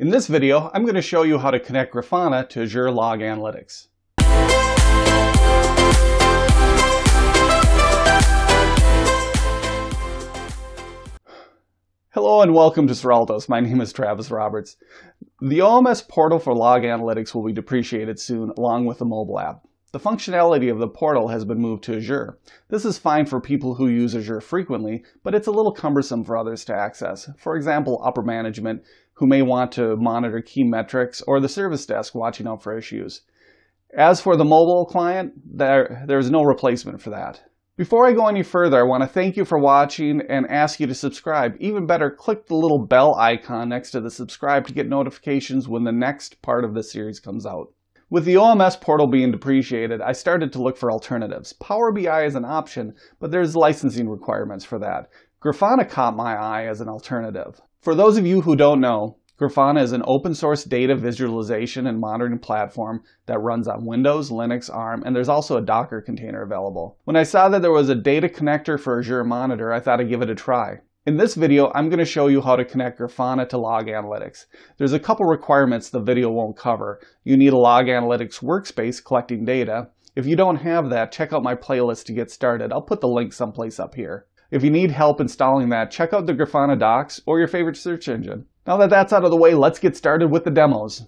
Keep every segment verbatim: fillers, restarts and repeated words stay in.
In this video, I'm going to show you how to connect Grafana to Azure Log Analytics. Hello and welcome to Ciraltos. My name is Travis Roberts. The O M S portal for Log Analytics will be deprecated soon, along with the mobile app. The functionality of the portal has been moved to Azure. This is fine for people who use Azure frequently, but it's a little cumbersome for others to access. For example, upper management, who may want to monitor key metrics, or the service desk watching out for issues. As for the mobile client, there, there's no replacement for that. Before I go any further, I want to thank you for watching and ask you to subscribe. Even better, click the little bell icon next to the subscribe to get notifications when the next part of this series comes out. With the O M S portal being deprecated, I started to look for alternatives. Power B I is an option, but there's licensing requirements for that. Grafana caught my eye as an alternative. For those of you who don't know, Grafana is an open source data visualization and monitoring platform that runs on Windows, Linux, A R M, and there's also a Docker container available. When I saw that there was a data connector for Azure Monitor, I thought I'd give it a try. In this video, I'm going to show you how to connect Grafana to Log Analytics. There's a couple requirements the video won't cover. You need a Log Analytics workspace collecting data. If you don't have that, check out my playlist to get started. I'll put the link someplace up here. If you need help installing that, check out the Grafana docs or your favorite search engine. Now that that's out of the way, let's get started with the demos.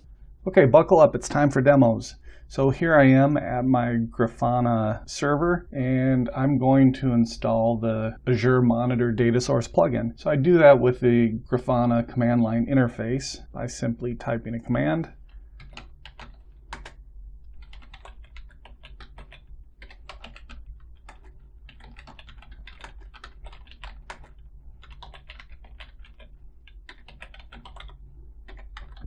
Okay, buckle up, it's time for demos. So here I am at my Grafana server, and I'm going to install the Azure Monitor Data Source plugin. So I do that with the Grafana command line interface by simply typing a command.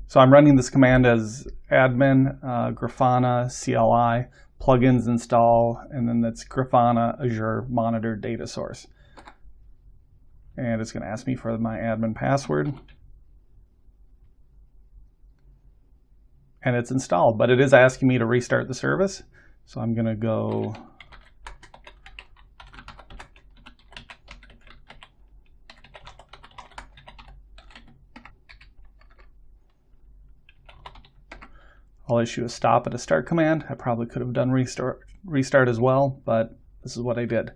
So I'm running this command as admin, uh, Grafana, C L I, plugins install, and then that's Grafana Azure Monitor Data Source. And it's going to ask me for my admin password. And it's installed, but it is asking me to restart the service. So I'm going to go I'll issue a stop and a start command. I probably could have done restart, restart as well, but this is what I did.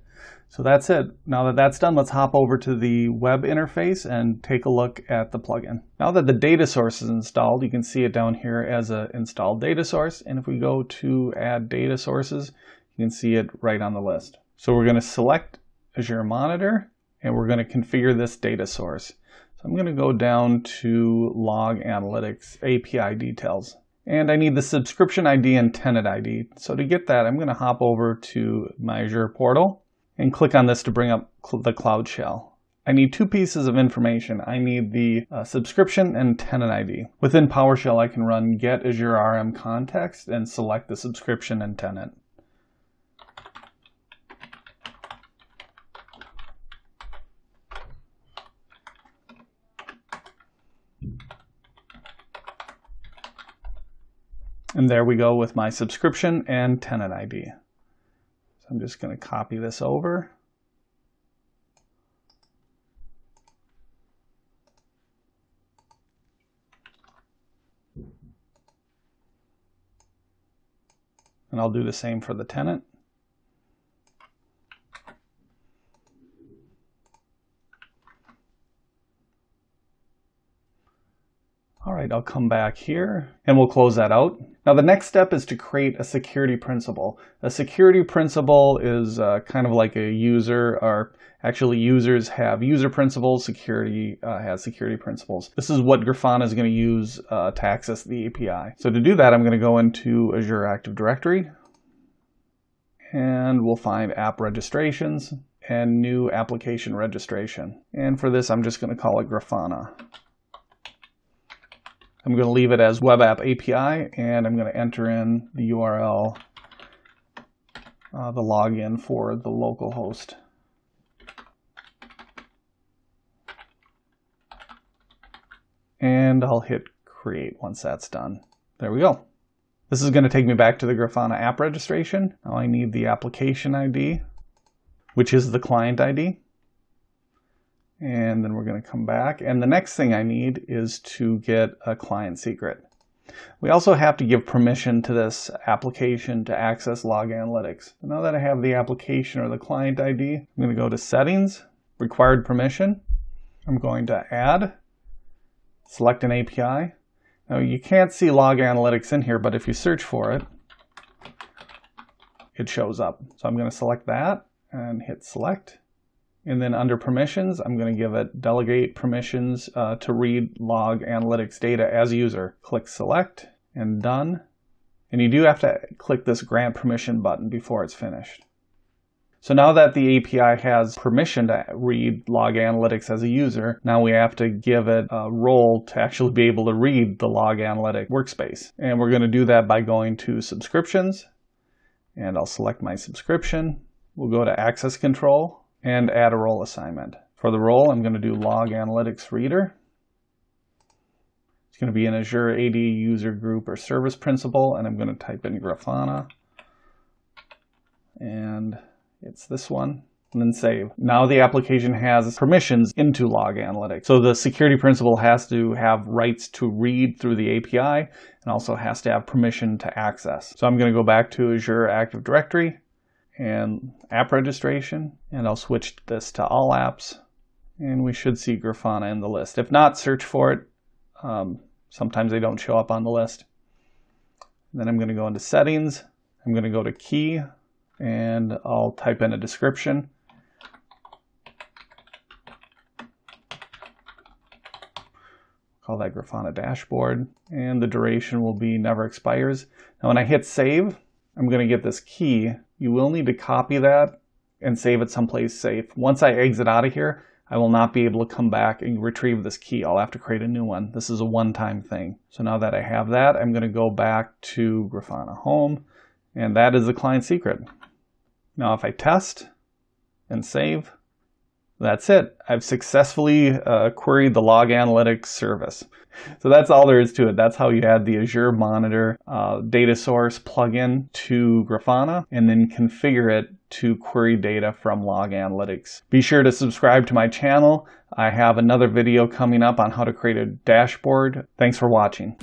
So that's it. Now that that's done, let's hop over to the web interface and take a look at the plugin. Now that the data source is installed, you can see it down here as an installed data source. And if we go to add data sources, you can see it right on the list. So we're going to select Azure Monitor, and we're going to configure this data source. So I'm going to go down to Log Analytics A P I details. And I need the subscription I D and tenant I D. So to get that, I'm going to hop over to my Azure portal and click on this to bring up the Cloud Shell. I need two pieces of information. I need the uh, subscription and tenant I D. Within PowerShell, I can run Get Azure R M Context and select the subscription and tenant. And there we go with my subscription and tenant I D. So I'm just going to copy this over. And I'll do the same for the tenant. All right, I'll come back here and we'll close that out. Now the next step is to create a security principal. A security principal is uh, kind of like a user, or actually users have user principals, security uh, has security principals. This is what Grafana is going to use uh, to access the A P I. So to do that, I'm going to go into Azure Active Directory and we'll find app registrations and new application registration. And for this, I'm just going to call it Grafana. I'm going to leave it as web app A P I, and I'm going to enter in the U R L, uh, the login for the local host. And I'll hit create once that's done. There we go. This is going to take me back to the Grafana app registration. Now I need the application I D, which is the client I D. and then we're going to come back. And the next thing I need is to get a client secret. We also have to give permission to this application to access Log Analytics. Now that I have the application or the client I D, I'm going to go to Settings, Required Permission. I'm going to Add, select an A P I. Now you can't see Log Analytics in here, but if you search for it, it shows up. So I'm going to select that and hit Select. And then under Permissions, I'm going to give it Delegate Permissions uh, to read Log Analytics data as user. Click Select and Done. And you do have to click this Grant Permission button before it's finished. So now that the A P I has permission to read Log Analytics as a user, now we have to give it a role to actually be able to read the Log Analytics workspace. And we're going to do that by going to Subscriptions. And I'll select my subscription. We'll go to Access Control and add a role assignment. For the role, I'm going to do Log Analytics Reader. It's going to be an Azure A D user group or service principal, and I'm going to type in Grafana. And it's this one. And then save. Now the application has permissions into Log Analytics. So the security principal has to have rights to read through the A P I and also has to have permission to access. So I'm going to go back to Azure Active Directory and app registration, and I'll switch this to all apps, and we should see Grafana in the list. If not, search for it. Um, sometimes they don't show up on the list. And then I'm going to go into settings. I'm going to go to key and I'll type in a description. Call that Grafana dashboard, and the duration will be never expires. Now when I hit save, I'm going to get this key. You will need to copy that and save it someplace safe. Once I exit out of here, I will not be able to come back and retrieve this key. I'll have to create a new one. This is a one-time thing. So now that I have that, I'm going to go back to Grafana Home, and that is the client secret. Now if I test and save, that's it. I've successfully uh, queried the Log Analytics service. So that's all there is to it. That's how you add the Azure Monitor uh, data source plugin to Grafana and then configure it to query data from Log Analytics. Be sure to subscribe to my channel. I have another video coming up on how to create a dashboard. Thanks for watching.